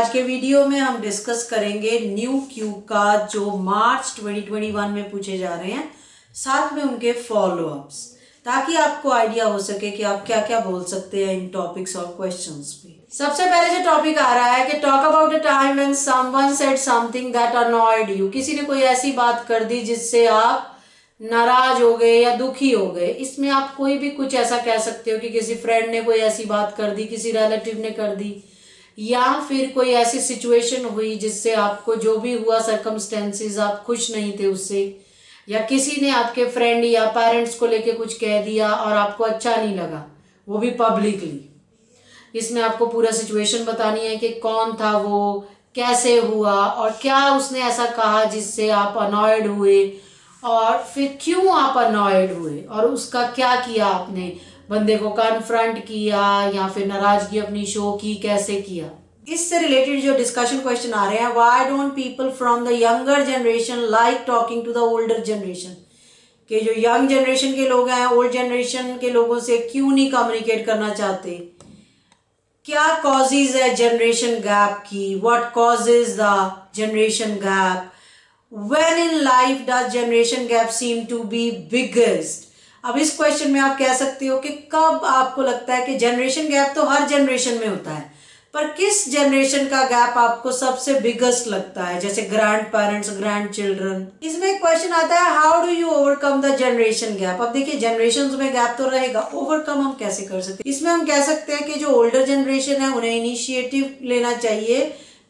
आज के वीडियो में हम डिस्कस करेंगे न्यू क्यू का जो मार्च 2021 में पूछे जा रहे हैं, साथ में उनके फॉलोअप्स, ताकि आपको आइडिया हो सके कि आप क्या क्या बोल सकते हैं इन टॉपिक्स और क्वेश्चंस पे। सबसे पहले जो टॉपिक आ रहा है कि talk about the time when someone said something that annoyed you, किसी ने कोई ऐसी बात कर दी जिससे आप नाराज हो गए या दुखी हो गए। इसमें आप कोई भी कुछ ऐसा कह सकते हो कि किसी फ्रेंड ने कोई ऐसी बात कर दी, किसी रिलेटिव ने कर दी, या फिर कोई ऐसी सिचुएशन हुई जिससे आपको जो भी हुआ सर्कमस्टेंसेस आप खुश नहीं थे उससे, या किसी ने आपके फ्रेंड या पेरेंट्स को लेके कुछ कह दिया और आपको अच्छा नहीं लगा, वो भी पब्लिकली। इसमें आपको पूरा सिचुएशन बतानी है कि कौन था वो, कैसे हुआ और क्या उसने ऐसा कहा जिससे आप अनॉयड हुए, और फिर क्यों आप अनॉयड हुए और उसका क्या किया आपने, बंदे को कन्फ्रंट किया या फिर नाराजगी अपनी शो की, कैसे किया। इससे रिलेटेड जो डिस्कशन क्वेश्चन आ रहे हैं, why don't people from the younger generation like talking to the older generation, के जो यंग जनरेशन के लोग हैं ओल्ड जनरेशन के लोगों से क्यों नहीं कम्युनिकेट करना चाहते, क्या कॉजेज है जनरेशन गैप की, what causes the generation gap, When in life does generation gap seem to be biggest? अब इस क्वेश्चन में आप कह सकते हो कि कब आपको लगता है कि जनरेशन गैप तो हर जनरेशन में होता है, पर किस जनरेशन का गैप आपको सबसे बिगेस्ट लगता है, जैसे ग्रैंड पेरेंट्स, ग्रैंड चिल्ड्रन। इसमें क्वेश्चन आता है how do you overcome the generation gap. अब देखिए जनरेशन में गैप तो रहेगा, ओवरकम हम कैसे कर सकते हैं। इसमें हम कह सकते हैं कि जो ओल्डर जनरेशन है उन्हें इनिशिएटिव लेना चाहिए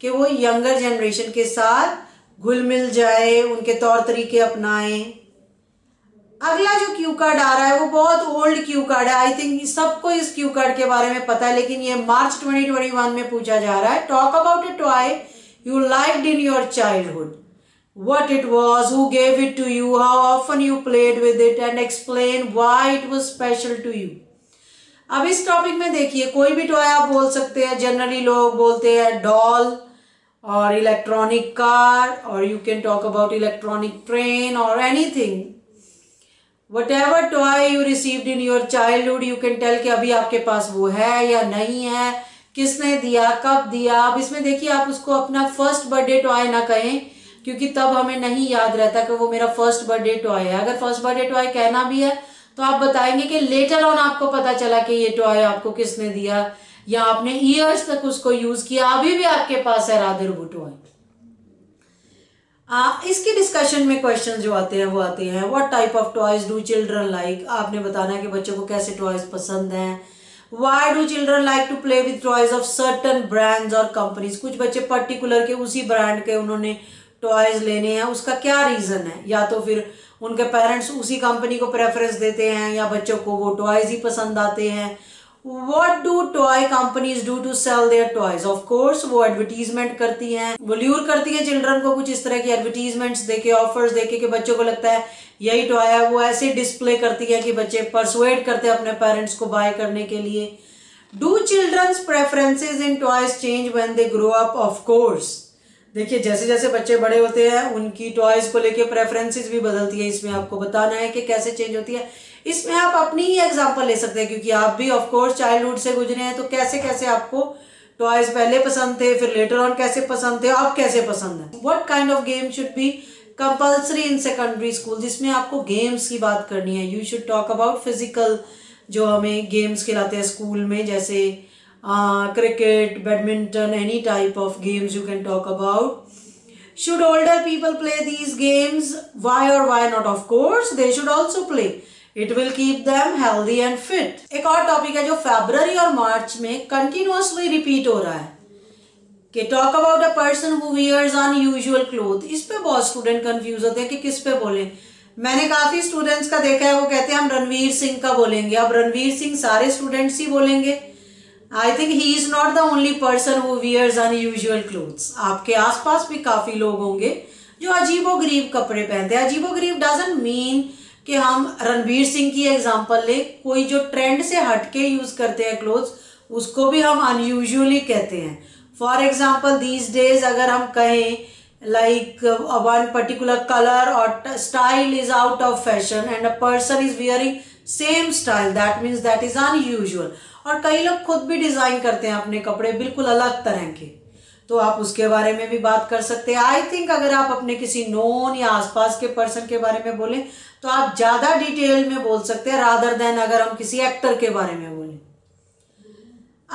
कि वो यंगर जनरेशन के साथ घुल मिल जाए, उनके तौर तरीके अपनाएं। अगला जो क्यू कार्ड आ रहा है वो बहुत ओल्ड क्यू कार्ड है, आई थिंक सबको इस क्यू कार्ड के बारे में पता है, लेकिन ये मार्च 2021 में पूछा जा रहा है। Talk about a toy you liked in your childhood, what it was, who gave it to you, how often you played with it, and explain why it was special to you. अब इस topic में देखिए कोई भी toy आप बोल सकते हैं, जनरली लोग बोलते हैं डॉल और इलेक्ट्रॉनिक कार, और you can talk about electronic train और anything. Whatever toy you received in your childhood you can tell कि अभी आपके पास वो है या नहीं है, किसने दिया, कब दिया। अब इसमें देखिए आप उसको अपना फर्स्ट बर्थडे टॉय ना कहें, क्योंकि तब हमें नहीं याद रहता कि वो मेरा फर्स्ट बर्थडे टॉय है। अगर फर्स्ट बर्थडे टॉय कहना भी है तो आप बताएंगे कि लेटर ऑन आपको पता चला कि ये टॉय आपको किसने दिया, या आपने ईयर्स तक उसको यूज किया, अभी भी आपके पास है, राधे रुबुटो है। इसके डिस्कशन में क्वेश्चन जो आते हैं वो आते हैं what type of toys do children like, आपने बताना है कि बच्चों को कैसे टॉयज पसंद हैं। Why do children like to play with toys of certain brands और कंपनीज, कुछ बच्चे पर्टिकुलर के उसी ब्रांड के उन्होंने टॉयज लेने हैं, उसका क्या रीजन है, या तो फिर उनके पेरेंट्स उसी कंपनी को प्रेफरेंस देते हैं या बच्चों को वो टॉयज ही पसंद आते हैं। What do toy companies do to sell their toys? Of course, वो एडवर्टीजमेंट करती हैं, वो ल्यूर करती हैं चिल्ड्रन को कुछ इस तरह की एडवर्टीजमेंट्स देके, ऑफर्स देके कि बच्चों को लगता है यही टॉय है, वो ऐसे डिस्प्ले करती है कि बच्चे परसुएड करते हैं अपने पेरेंट्स को बाय करने के लिए। Do children's preferences in toys change when they grow up? Of course, देखिए जैसे जैसे बच्चे बड़े होते हैं उनकी टॉयज को लेके प्रेफरेंसेस भी बदलती है, इसमें आपको बताना है कि कैसे चेंज होती है। इसमें आप अपनी ही एग्जांपल ले सकते हैं, क्योंकि आप भी ऑफ कोर्स चाइल्डहुड से गुजरे हैं, तो कैसे कैसे आपको टॉयज पहले पसंद थे, फिर लेटर ऑन कैसे पसंद थे, अब कैसे पसंद है। What kind of game should be compulsory in secondary school, जिसमें आपको गेम्स की बात करनी है। You should talk about physical, जो हमें गेम्स खिलाते हैं स्कूल में, जैसे cricket, badminton, any type of games you can talk about. Should older people play these games, why और why not, of course they should also play, it will keep them healthy and fit. एक और topic है जो फरवरी और मार्च में continuously repeat हो रहा है कि talk about a person who wears unusual cloth. इस पे बहुत स्टूडेंट कंफ्यूज होते हैं कि किस पे बोले। मैंने काफी स्टूडेंट्स का देखा है, वो कहते हैं हम रणवीर सिंह का बोलेंगे। अब रणवीर सिंह सारे स्टूडेंट्स ही बोलेंगे, I think he is not the only person who wears unusual clothes. आपके आसपास भी काफी लोग होंगे जो अजीबोगरीब कपड़े पहनते हैं। अजीबोगरीब डजंट मीन कि हम रणवीर सिंह की एग्जांपल ले, कोई जो ट्रेंड से हटके यूज करते हैं क्लोथ्स उसको भी हम अनयूजुअली कहते हैं। फॉर एग्जांपल दीज डेज अगर हम कहें लाइक वन पर्टिकुलर कलर और style is out of fashion and a person is wearing same style, that means that is unusual. और कई लोग खुद भी डिजाइन करते हैं अपने कपड़े बिल्कुल अलग तरह के, तो आप उसके बारे में भी बात कर सकते हैं। आई थिंक अगर आप अपने किसी नोन या आसपास के पर्सन के बारे में बोलें तो आप ज़्यादा डिटेल में बोल सकते हैं रादर देन अगर हम किसी एक्टर के बारे में बोलें।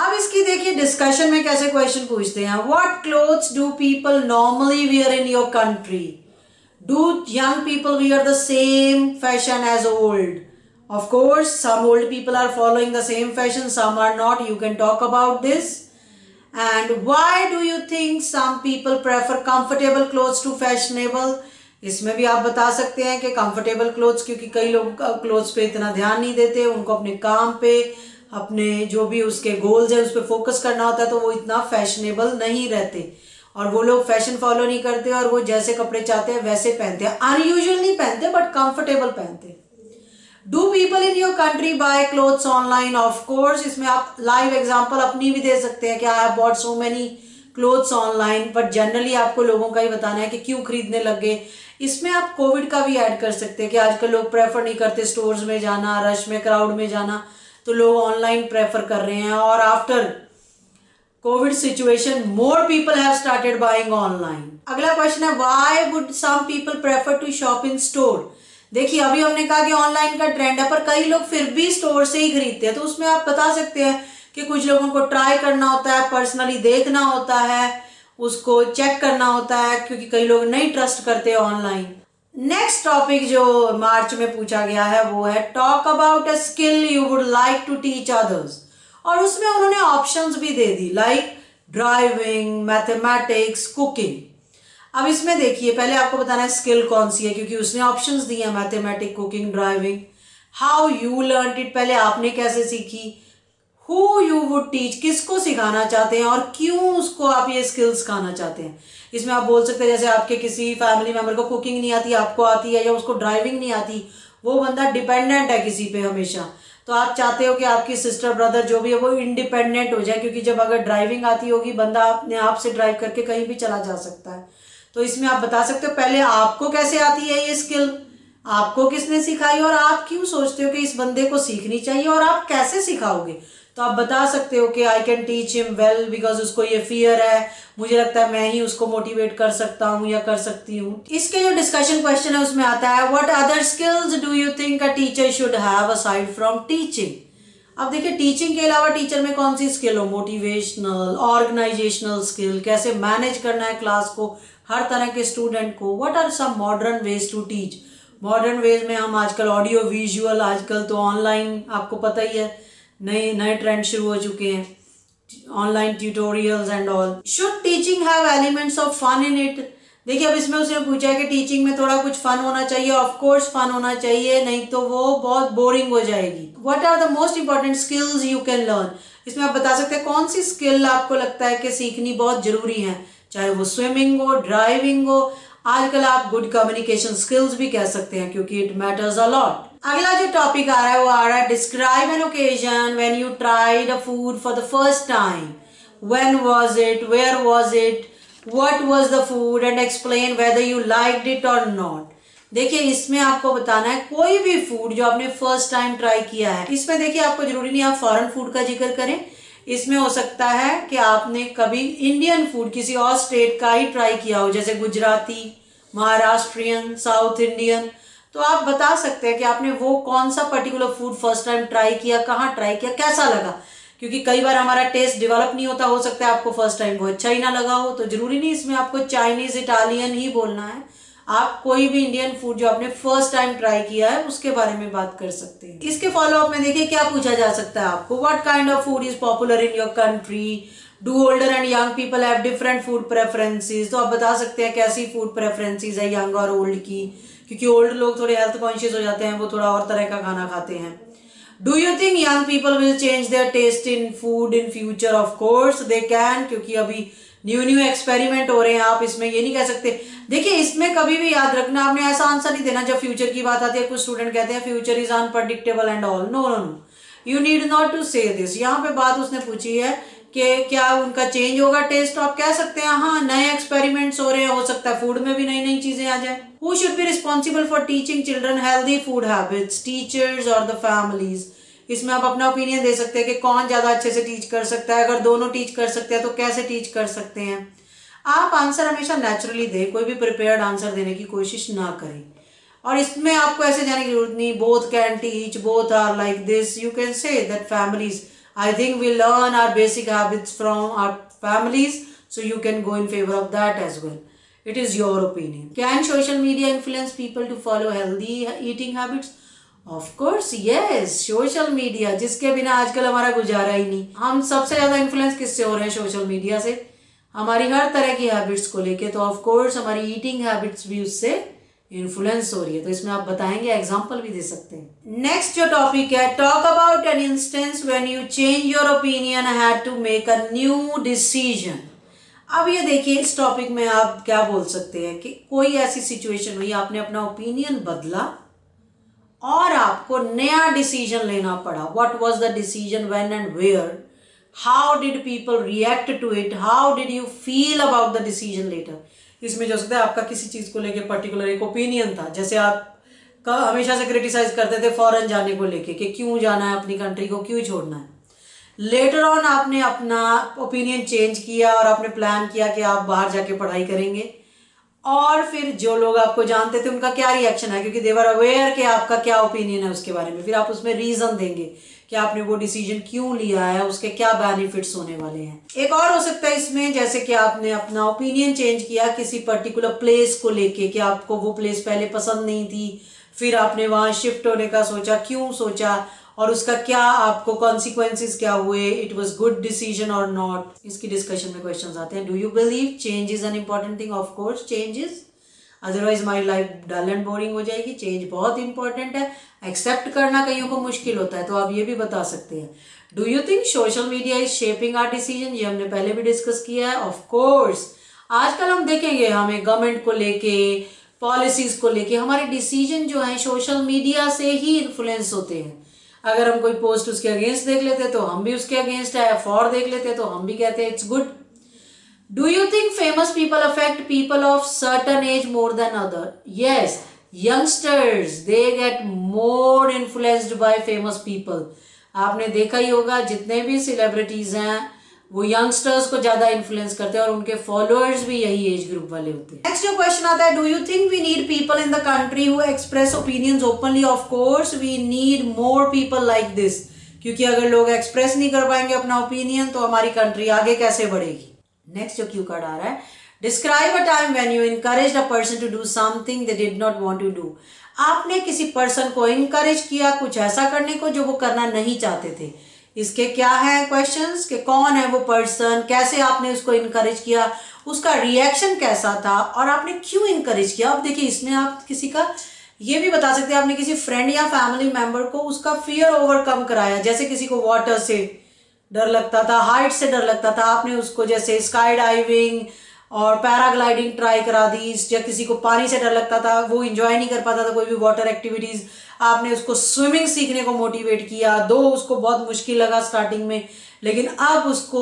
अब इसकी देखिए डिस्कशन में कैसे क्वेश्चन पूछते हैं। What clothes do people normally wear in your country? Do young people wear the same fashion as old? Of course, some old people are following the same fashion, some are not. You can talk about this. And why do you think some people prefer comfortable clothes to fashionable? इसमें भी आप बता सकते हैं कि comfortable clothes क्योंकि कई लोग clothes पे इतना ध्यान नहीं देते, उनको अपने काम पे, अपने जो भी उसके goals हैं उस पे focus करना होता है, तो वो इतना fashionable नहीं रहते और वो लोग fashion follow नहीं करते और वो जैसे कपड़े चाहते हैं वैसे पहनते हैं। Unusual नहीं पहनते but comfortable पहनते हैं। Do people in your country buy clothes online? Of course, इसमें आप live example अपनी भी दे सकते हैं कि I have bought so many clothes online, but generally आपको लोगों का ही बताना है कि क्यों खरीदने लग गए। इसमें आप COVID का भी ऐड कर सकते हैं कि आजकल लोग prefer नहीं करते stores में जाना, rush में, crowd में जाना, तो लोग online prefer कर रहे हैं और after COVID situation, more people have started buying online. अगला question है Why would some people prefer to shop in store? देखिए अभी हमने कहा कि ऑनलाइन का ट्रेंड है पर कई लोग फिर भी स्टोर से ही खरीदते हैं, तो उसमें आप बता सकते हैं कि कुछ लोगों को ट्राई करना होता है, पर्सनली देखना होता है, उसको चेक करना होता है क्योंकि कई लोग नहीं ट्रस्ट करते ऑनलाइन। नेक्स्ट टॉपिक जो मार्च में पूछा गया है वो है talk about a skill you would like to teach others, और उसमें उन्होंने ऑप्शंस भी दे दी लाइक ड्राइविंग, मैथमेटिक्स, कुकिंग। अब इसमें देखिए पहले आपको बताना है स्किल कौन सी है क्योंकि उसने ऑप्शंस दिए हैं mathematics, cooking, driving. How you learn it, पहले आपने कैसे सीखी। हु यू वुड टीच, किसको सिखाना चाहते हैं और क्यों उसको आप ये स्किल्स सिखाना चाहते हैं। इसमें आप बोल सकते हैं जैसे आपके किसी फैमिली मेम्बर को कुकिंग नहीं आती, आपको आती है, या उसको ड्राइविंग नहीं आती, वो बंदा डिपेंडेंट है किसी पे हमेशा, तो आप चाहते हो कि आपकी सिस्टर ब्रदर जो भी है वो इंडिपेंडेंट हो जाए क्योंकि जब अगर ड्राइविंग आती होगी बंदा अपने आप से ड्राइव करके कहीं भी चला जा सकता है। तो इसमें आप बता सकते हो पहले आपको कैसे आती है ये स्किल, आपको किसने सिखाई और आप क्यों सोचते हो कि इस बंदे को सीखनी चाहिए और आप कैसे सिखाओगे। तो आप बता सकते हो कि I can teach him well because उसको ये फियर है, मुझे लगता है मैं ही उसको मोटिवेट कर सकता हूँ या कर सकती हूँ। इसके जो डिस्कशन क्वेश्चन है उसमें आता है what other skills do you think a teacher should have aside from teaching. अब देखिए टीचिंग के अलावा टीचर में कौन सी स्किल हो, मोटिवेशनल, ऑर्गेनाइजेशनल स्किल, कैसे मैनेज करना है क्लास को, हर तरह के स्टूडेंट को। What are some modern ways to teach, modern ways में हम आजकल ऑडियो विजुअल, आजकल तो ऑनलाइन आपको पता ही है नए नए ट्रेंड शुरू हो चुके हैं, online tutorials and all. Should teaching have elements of fun in it, देखिए अब इसमें उसने पूछा है कि टीचिंग में थोड़ा कुछ फन होना चाहिए, ऑफ कोर्स फन होना चाहिए नहीं तो वो बहुत बोरिंग हो जाएगी। What are the most important skills you can learn, इसमें आप बता सकते हैं कौन सी स्किल आपको लगता है कि सीखनी बहुत जरूरी है, चाहे वो स्विमिंग हो, ड्राइविंग हो, आजकल आप गुड कम्युनिकेशन स्किल्स भी कह सकते हैं क्योंकि इट मैटर्स अ लॉट। अगला जो टॉपिक आ रहा है वो आ रहा है describe an occasion when you tried a food for the first time, when was it, where was it, what was the food and explain whether you liked it और not. देखिए इसमें आपको बताना है कोई भी फूड जो आपने फर्स्ट टाइम ट्राई किया है। इसमें देखिए आपको जरूरी नहीं आप फॉरेन फूड का जिक्र करें, इसमें हो सकता है कि आपने कभी इंडियन फूड किसी और स्टेट का ही ट्राई किया हो जैसे गुजराती, महाराष्ट्रियन, साउथ इंडियन, तो आप बता सकते हैं कि आपने वो कौन सा particular food first time try किया, कहाँ ट्राई किया, कैसा लगा, क्योंकि कई बार हमारा टेस्ट डेवलप नहीं होता, हो सकता है आपको फर्स्ट टाइम वो अच्छा ही ना लगा हो, तो जरूरी नहीं इसमें आपको चाइनीज, इटालियन ही बोलना है। आप कोई भी इंडियन फूड जो आपने फर्स्ट टाइम ट्राई किया है उसके बारे में बात कर सकते हैं। इसके फॉलोअप में देखिए क्या पूछा जा सकता है आपको, what kind of food is popular in your country, do older and young people have different food preferences, तो आप बता सकते हैं कैसी फूड प्रेफरेंसेस है यंग और ओल्ड की, क्योंकि ओल्ड लोग थोड़े हेल्थ कॉन्शियस हो जाते हैं, वो थोड़ा और तरह का खाना खाते हैं। Do you think young people will change their taste in food in future, of course they can, क्योंकि अभी न्यू न्यू एक्सपेरिमेंट हो रहे हैं, आप इसमें ये नहीं कह सकते। देखिए इसमें कभी भी याद रखना आपने ऐसा आंसर नहीं देना जब फ्यूचर की बात आती है, कुछ स्टूडेंट कहते हैं future is unpredictable and all, no no no, you need not to say this. यहाँ पे बात उसने पूछी है कि क्या उनका चेंज होगा टेस्ट, तो आप कह सकते हैं हाँ नए एक्सपेरिमेंट्स हो रहे हैं, हो सकता है फूड में भी नई नई चीजें आ जाए। Who should be responsible for teaching children healthy food habits, teachers और द फैमिलीज, इसमें आप अपना ओपिनियन दे सकते हैं कि कौन ज़्यादा अच्छे से टीच कर सकता है, अगर दोनों टीच कर सकते हैं तो कैसे टीच कर सकते हैं। आप आंसर हमेशा नेचुरली दें, कोई भी प्रिपेयर्ड आंसर देने की कोशिश ना करें। और इसमें आपको ऐसे जाने की जरूरत नहीं, both can teach, both are like this, you can say that families, I think we learn our basic habits from our families, so you can go in favour of that as well. It is your opinion. Can social media influence people to follow healthy eating habits? Of course, yes. Social media, जिसके बिना आजकल हमारा गुजारा ही नहीं। हम सबसे ज़्यादा influence किससे हो रहे हैं? सोशल मीडिया से, हमारी हर तरह की हैबिट्स को लेके। तो ऑफ कोर्स हमारी ईटिंग हैबिट्स भी उससे इन्फ्लुएंस हो रही है। तो इसमें आप बताएंगे, एग्जाम्पल भी दे सकते हैं। नेक्स्ट जो टॉपिक है, talk about an instance when you change your opinion had to make a new decision. अब ये देखिए, इस टॉपिक में आप क्या बोल सकते हैं कि कोई ऐसी सिचुएशन हुई, आपने अपना ओपिनियन बदला और आपको नया डिसीजन लेना पड़ा। What was the decision, when and where, how did people react to it, how did you feel about the decision later. इसमें जो सकता है, आपका किसी चीज़ को लेके पर्टिकुलर एक ओपिनियन था, जैसे आप हमेशा से क्रिटिसाइज करते थे फॉरेन जाने को लेके कि क्यों जाना है, अपनी कंट्री को क्यों छोड़ना है। लेटर ऑन आपने अपना ओपिनियन चेंज किया और आपने प्लान किया कि आप बाहर जाके पढ़ाई करेंगे, और फिर जो लोग आपको जानते थे उनका क्या रिएक्शन है, क्योंकि देवर अवेयर कि आपका क्या ओपिनियन है उसके बारे में। फिर आप उसमें रीज़न देंगे कि आपने वो डिसीजन क्यों लिया है, उसके क्या बेनिफिट्स होने वाले हैं। एक और हो सकता है इसमें, जैसे कि आपने अपना ओपिनियन चेंज किया किसी पर्टिकुलर प्लेस को लेके, कि आपको वो प्लेस पहले पसंद नहीं थी, फिर आपने वहाँ शिफ्ट होने का सोचा, क्यों सोचा और उसका क्या आपको कॉन्सिक्वेंसेस क्या हुए, इट वाज गुड डिसीजन और नॉट। इसकी डिस्कशन में क्वेश्चंस आते हैं। Do you believe change is an important thing? Of course change is, otherwise my life dull and boring हो जाएगी। चेंज बहुत इंपॉर्टेंट है, एक्सेप्ट करना कईयों को मुश्किल होता है, तो आप ये भी बता सकते हैं। Do you think social media is shaping our decision? ये हमने पहले भी डिस्कस किया है। ऑफ कोर्स आजकल हम देखेंगे, हमें गवर्नमेंट को लेके, पॉलिसीज को लेके हमारे डिसीजन जो है सोशल मीडिया से ही इन्फ्लुएंस होते हैं। अगर हम कोई पोस्ट उसके अगेंस्ट देख लेते हैं तो हम भी उसके अगेंस्ट है, फॉर देख लेते हैं तो हम भी कहते हैं it's good. Do you think famous people affect people of certain age more than other? Yes, youngsters they get more influenced by famous people. आपने देखा ही होगा, जितने भी सेलिब्रिटीज हैं वो यंगस्टर्स को ज्यादा इन्फ्लुएंस करते हैं और उनके फॉलोअर्स भी यही एज ग्रुप वाले होते हैं। नेक्स्ट जो क्वेश्चन आता है, do you think we need people in the country who express opinions openly? Of course we need more people like this, क्योंकि अगर लोग एक्सप्रेस नहीं कर पाएंगे अपना ओपिनियन तो हमारी कंट्री आगे कैसे बढ़ेगी। नेक्स्ट जो क्यू कार्ड आ रहा है, describe a time when you encouraged a person to do something they did not want to do. आपने किसी पर्सन को एनकरेज किया कुछ ऐसा करने को जो वो करना नहीं चाहते थे। इसके क्या है क्वेश्चंस कि कौन है वो पर्सन, कैसे आपने उसको इनकरेज किया, उसका रिएक्शन कैसा था और आपने क्यों इनकरेज किया। अब देखिए, इसमें आप किसी का ये भी बता सकते हैं, आपने किसी फ्रेंड या फैमिली मेंबर को उसका फियर ओवरकम कराया। जैसे किसी को वाटर से डर लगता था, हाइट से डर लगता था, आपने उसको जैसे स्काई डाइविंग और पैराग्लाइडिंग ट्राई करा दी। या किसी को पानी से डर लगता था, वो इंजॉय नहीं कर पाता था कोई भी वाटर एक्टिविटीज़, आपने उसको स्विमिंग सीखने को मोटिवेट किया। दो उसको बहुत मुश्किल लगा स्टार्टिंग में, लेकिन अब उसको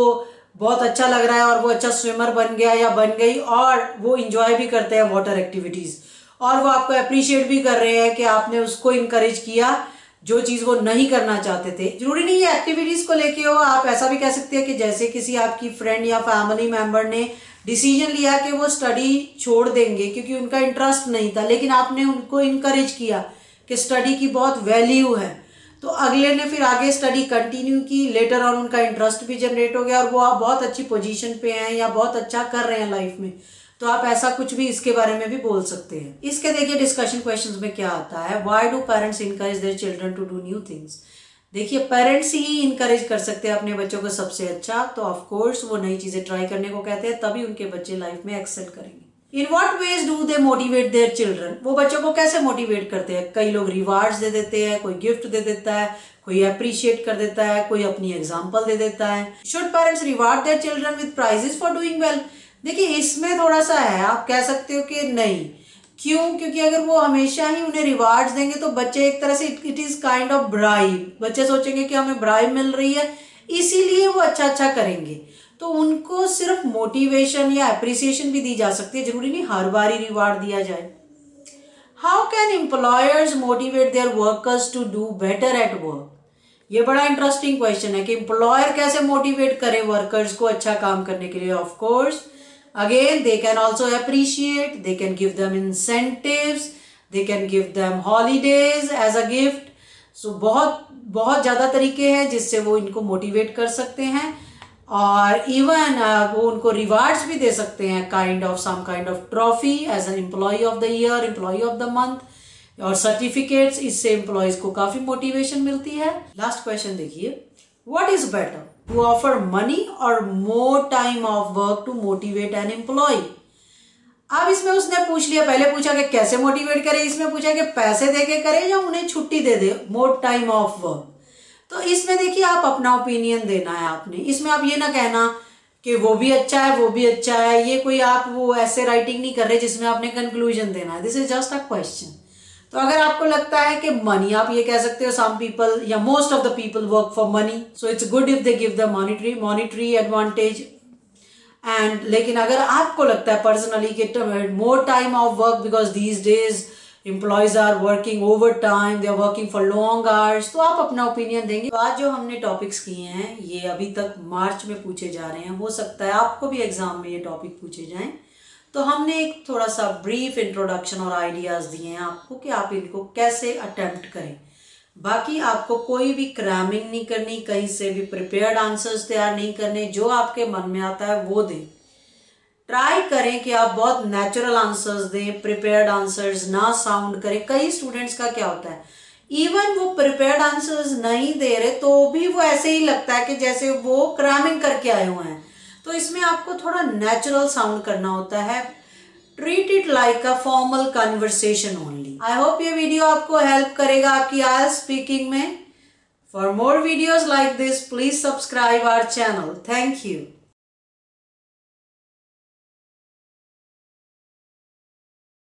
बहुत अच्छा लग रहा है और वो अच्छा स्विमर बन गया या बन गई, और वो इंजॉय भी करते हैं वाटर एक्टिविटीज़, और वो आपको अप्रिशिएट भी कर रहे हैं कि आपने उसको इनकरेज किया जो चीज़ वो नहीं करना चाहते थे। जरूरी नहीं है एक्टिविटीज़ को लेके हो, आप ऐसा भी कह सकते हैं कि जैसे किसी आपकी फ्रेंड या फैमिली मेम्बर ने डिसीजन लिया कि वो स्टडी छोड़ देंगे क्योंकि उनका इंटरेस्ट नहीं था, लेकिन आपने उनको इनकरेज किया कि स्टडी की बहुत वैल्यू है, तो अगले ने फिर आगे स्टडी कंटिन्यू की। लेटर ऑन उनका इंटरेस्ट भी जनरेट हो गया और वो आप बहुत अच्छी पोजीशन पे हैं या बहुत अच्छा कर रहे हैं लाइफ में, तो आप ऐसा कुछ भी इसके बारे में भी बोल सकते हैं। इसके देखिए डिस्कशन क्वेश्चंस में क्या आता है, why do parents encourage their children to do new things? देखिए, पेरेंट्स ही इनकरेज कर सकते हैं अपने बच्चों को सबसे अच्छा, तो ऑफ कोर्स वो नई चीज़ें ट्राई करने को कहते हैं, तभी उनके बच्चे लाइफ में एक्सेल करेंगे। In what ways do they motivate their children? वो बच्चों को कैसे मोटिवेट करते हैं? कई लोग रिवार्ड्स दे देते हैं, कोई गिफ्ट दे देता है, कोई अप्रिशिएट कर देता है, कोई अपनी एग्जाम्पल दे देता है। Should parents reward their children with prizes for doing well? देखिए, इसमें थोड़ा सा है, आप कह सकते हो कि नहीं। क्यों? क्योंकि अगर वो हमेशा ही उन्हें रिवार्ड्स देंगे तो बच्चे एक तरह से, it is kind of bribe, बच्चे सोचेंगे कि हमें ब्राइब मिल रही है इसीलिए वो अच्छा अच्छा करेंगे। तो उनको सिर्फ मोटिवेशन या अप्रिसिएशन भी दी जा सकती है, जरूरी नहीं हर बार ही रिवार्ड दिया जाए। How can employers motivate their workers to do better at work? ये बड़ा इंटरेस्टिंग क्वेश्चन है कि एम्प्लॉयर कैसे मोटिवेट करे वर्कर्स को अच्छा काम करने के लिए। Of course Again, they can also appreciate, they can give them incentives, they can give them holidays as a gift. So बहुत ज़्यादा तरीके हैं जिससे वो इनको मोटिवेट कर सकते हैं और इवन वो उनको रिवार्ड्स भी दे सकते हैं, kind of some kind of trophy as an employee of the year, employee of the month और सर्टिफिकेट्स. इससे एम्प्लॉयज़ को काफ़ी मोटिवेशन मिलती है. लास्ट क्वेश्चन देखिए, what is better to offer money or more time of work to motivate an employee. अब इसमें उसने पूछ लिया, पहले पूछा कि कैसे मोटिवेट करे, इसमें पूछा कि पैसे दे के करे या उन्हें छुट्टी दे दे, more time of work. तो इसमें देखिए आप अपना ओपिनियन देना है आपने. इसमें आप ये ना कहना कि वो भी अच्छा है वो भी अच्छा है, ये कोई आप वो ऐसे राइटिंग नहीं कर रहे जिसमें आपने कंक्लूजन देना है. This is just a question. तो अगर आपको लगता है कि मनी, आप ये कह सकते हो सम पीपल या most of the people work for money, so it's good if they give the monetary advantage. And लेकिन अगर आपको लगता है पर्सनली कि more time of work because these days employees are working over time, they are working for long hours, तो आप अपना opinion देंगे. आज जो हमने टॉपिक्स किए हैं ये अभी तक मार्च में पूछे जा रहे हैं, हो सकता है आपको भी एग्जाम में ये टॉपिक पूछे जाएं. तो हमने एक थोड़ा सा ब्रीफ इंट्रोडक्शन और आइडियाज़ दिए हैं आपको कि आप इनको कैसे अटेम्प्ट करें. बाकी आपको कोई भी क्रैमिंग नहीं करनी, कहीं से भी प्रिपेयर्ड आंसर्स तैयार नहीं करने, जो आपके मन में आता है वो दें. ट्राई करें कि आप बहुत नेचुरल आंसर्स दें, प्रिपेयर्ड आंसर्स ना साउंड करें. कई स्टूडेंट्स का क्या होता है, इवन वो प्रिपेयर्ड आंसर्स नहीं दे रहे तो भी वो ऐसे ही लगता है कि जैसे वो क्रैमिंग करके आए हुए हैं. तो इसमें आपको थोड़ा नेचुरल साउंड करना होता है. Treat it like a formal conversation only. I hope ये वीडियो आपको हेल्प करेगा आपकी IELTS स्पीकिंग में. For more videos like this please subscribe our channel. Thank you.